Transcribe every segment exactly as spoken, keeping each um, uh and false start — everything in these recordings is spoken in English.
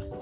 What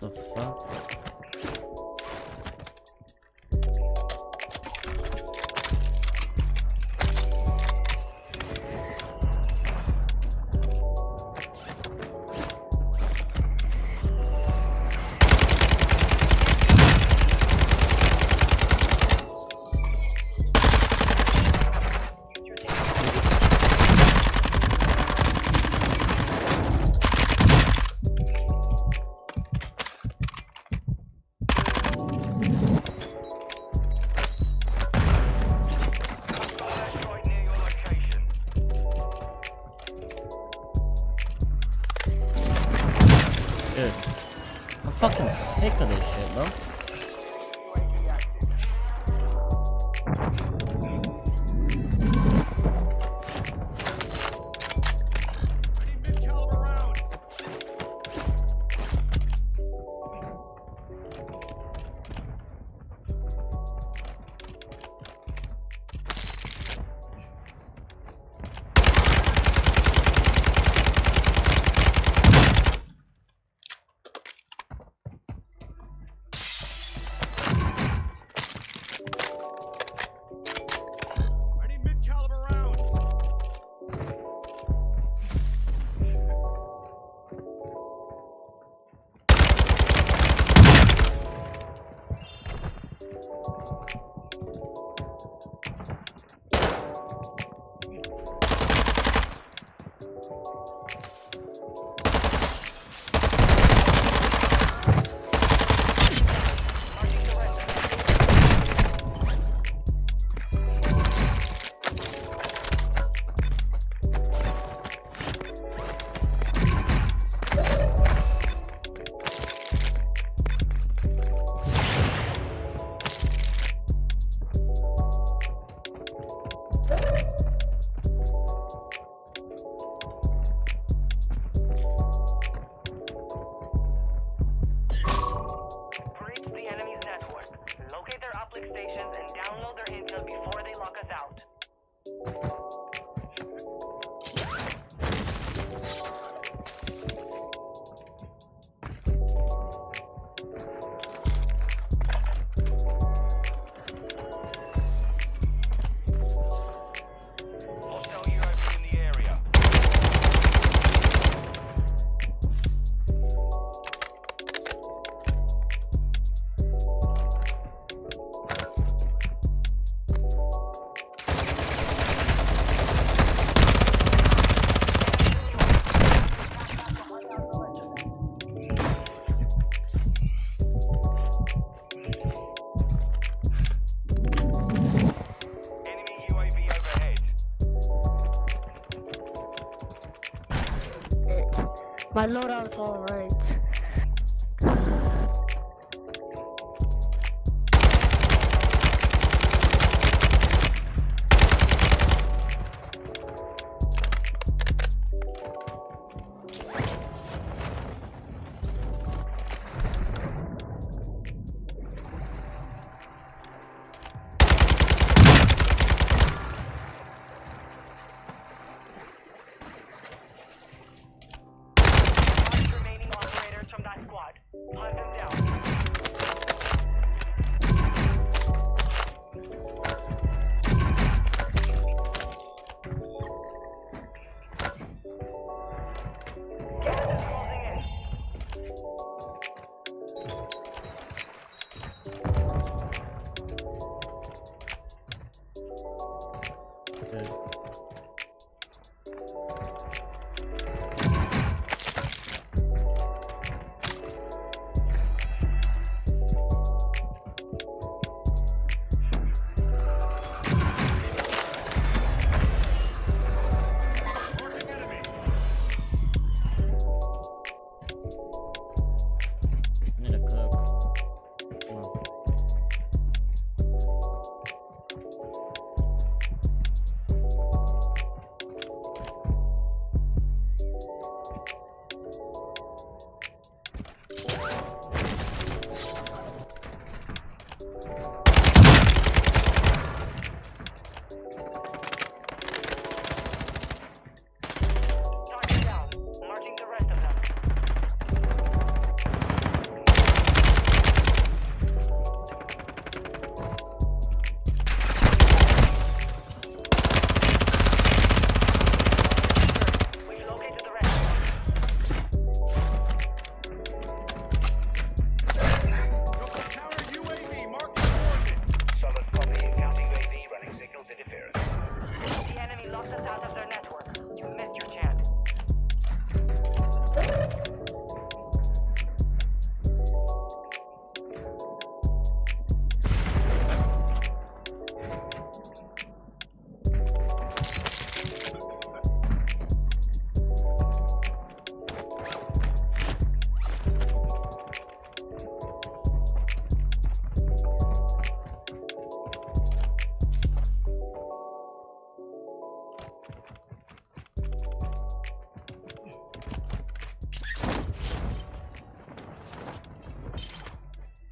the fuck? Dude, I'm fucking sick of this shit, bro. My loadout's alright. Good.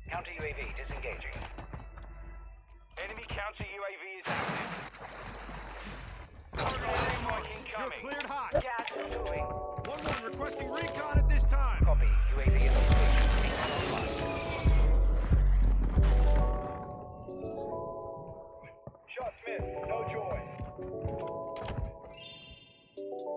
Counter U A V disengaging. Enemy counter U A V is active. Corridor remarking coming. You're cleared hot. Gas is moving. one one requesting recon at this time. Copy. U A V is on station. Shots missed. No joy. Oh!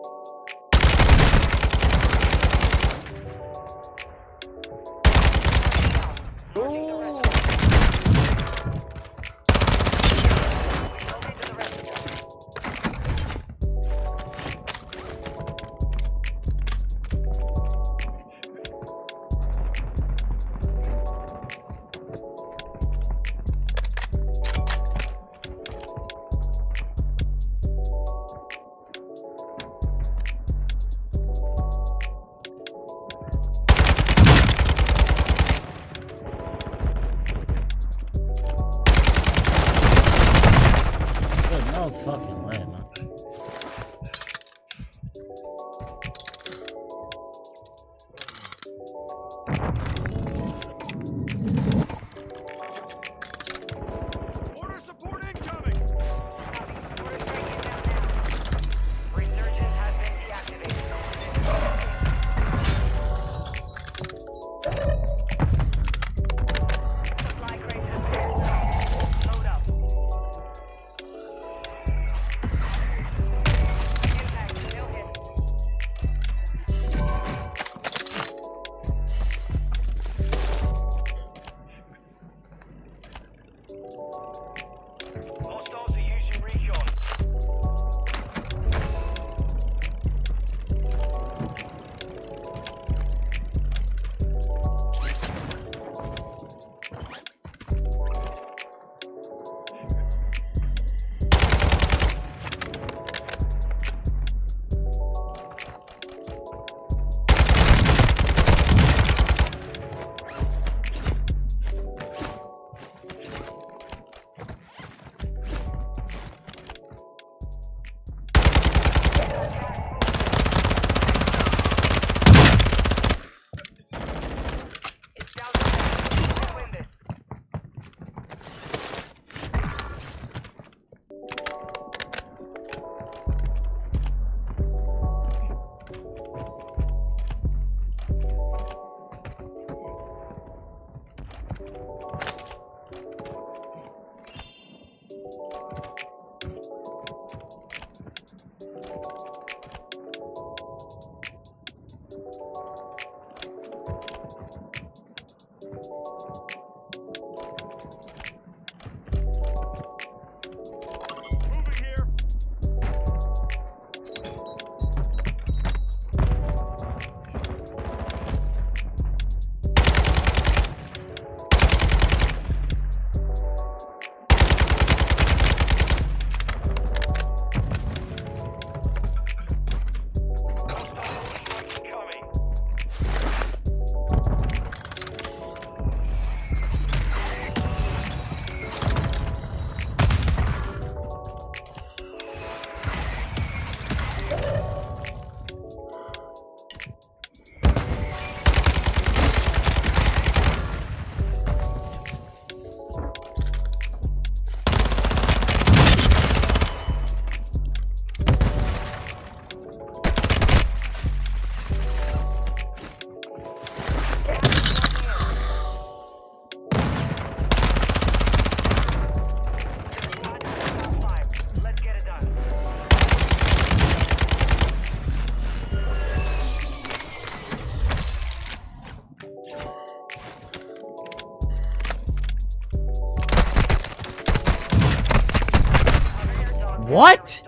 What?